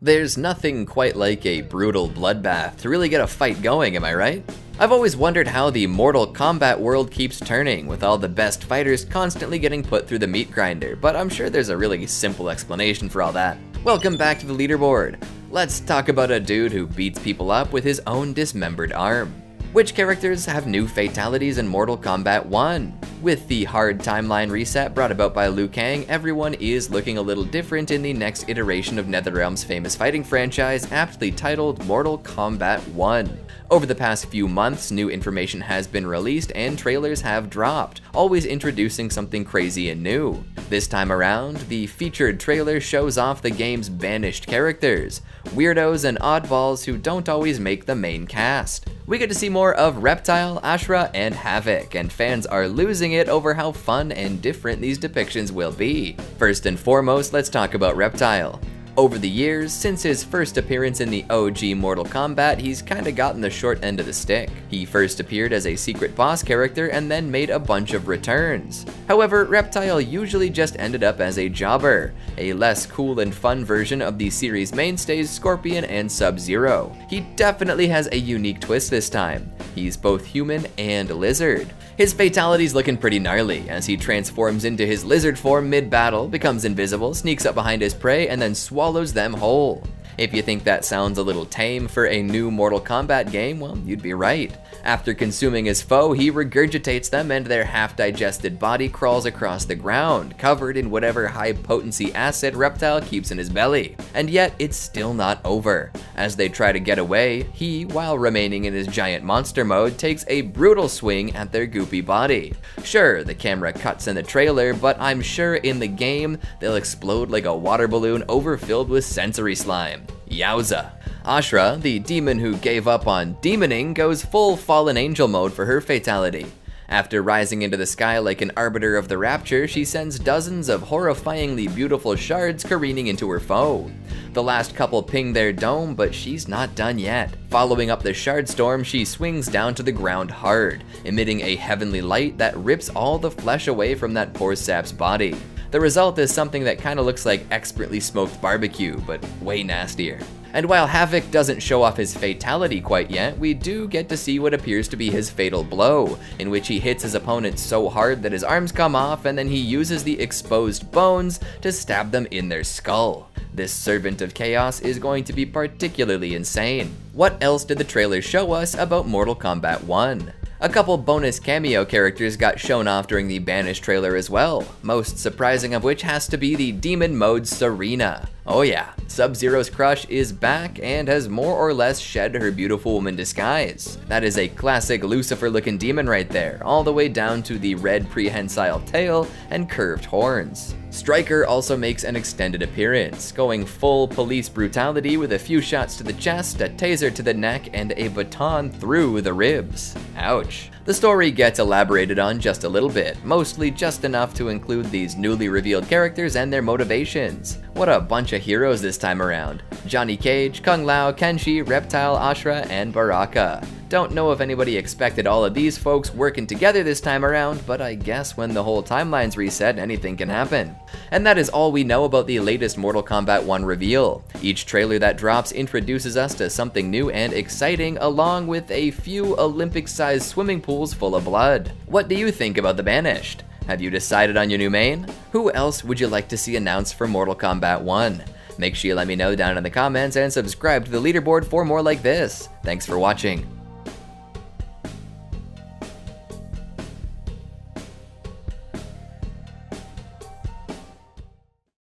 There's nothing quite like a brutal bloodbath to really get a fight going, am I right? I've always wondered how the Mortal Kombat world keeps turning, with all the best fighters constantly getting put through the meat grinder, but I'm sure there's a really simple explanation for all that. Welcome back to The Leaderboard. Let's talk about a dude who beats people up with his own dismembered arm. Which characters have new fatalities in Mortal Kombat 1? With the hard timeline reset brought about by Liu Kang, everyone is looking a little different in the next iteration of NetherRealm's famous fighting franchise, aptly titled Mortal Kombat 1. Over the past few months, new information has been released and trailers have dropped, always introducing something crazy and new. This time around, the featured trailer shows off the game's banished characters, weirdos and oddballs who don't always make the main cast. We get to see more of Reptile, Ashrah, and Havik, and fans are losing it over how fun and different these depictions will be. First and foremost, let's talk about Reptile. Over the years, since his first appearance in the OG Mortal Kombat, he's kinda gotten the short end of the stick. He first appeared as a secret boss character and then made a bunch of returns. However, Reptile usually just ended up as a jobber, a less cool and fun version of the series mainstays Scorpion and Sub-Zero. He definitely has a unique twist this time. He's both human and lizard. His fatality's looking pretty gnarly, as he transforms into his lizard form mid-battle, becomes invisible, sneaks up behind his prey, and then swallows them whole. If you think that sounds a little tame for a new Mortal Kombat game, well, you'd be right. After consuming his foe, he regurgitates them and their half-digested body crawls across the ground, covered in whatever high-potency acid Reptile keeps in his belly. And yet, it's still not over. As they try to get away, he, while remaining in his giant monster mode, takes a brutal swing at their goopy body. Sure, the camera cuts in the trailer, but I'm sure in the game, they'll explode like a water balloon overfilled with sensory slime. Yowza. Ashrah, the demon who gave up on demoning, goes full fallen angel mode for her fatality. After rising into the sky like an arbiter of the rapture, she sends dozens of horrifyingly beautiful shards careening into her foe. The last couple ping their dome, but she's not done yet. Following up the shard storm, she swings down to the ground hard, emitting a heavenly light that rips all the flesh away from that poor sap's body. The result is something that kinda looks like expertly smoked barbecue, but way nastier. And while Havik doesn't show off his fatality quite yet, we do get to see what appears to be his fatal blow, in which he hits his opponent so hard that his arms come off, and then he uses the exposed bones to stab them in their skull. This servant of chaos is going to be particularly insane. What else did the trailer show us about Mortal Kombat 1? A couple bonus cameo characters got shown off during the Banished trailer as well, most surprising of which has to be the demon mode Serena. Oh yeah, Sub-Zero's crush is back and has more or less shed her beautiful woman disguise. That is a classic Lucifer-looking demon right there, all the way down to the red prehensile tail and curved horns. Stryker also makes an extended appearance, going full police brutality with a few shots to the chest, a taser to the neck, and a baton through the ribs. Ouch. The story gets elaborated on just a little bit, mostly just enough to include these newly revealed characters and their motivations. What a bunch of heroes this time around. Johnny Cage, Kung Lao, Kenshi, Reptile, Ashrah, and Baraka. Don't know if anybody expected all of these folks working together this time around, but I guess when the whole timeline's reset, anything can happen. And that is all we know about the latest Mortal Kombat 1 reveal. Each trailer that drops introduces us to something new and exciting, along with a few Olympic-sized swimming pools full of blood. What do you think about the Banished? Have you decided on your new main? Who else would you like to see announced for Mortal Kombat 1? Make sure you let me know down in the comments and subscribe to The Leaderboard for more like this. Thanks for watching.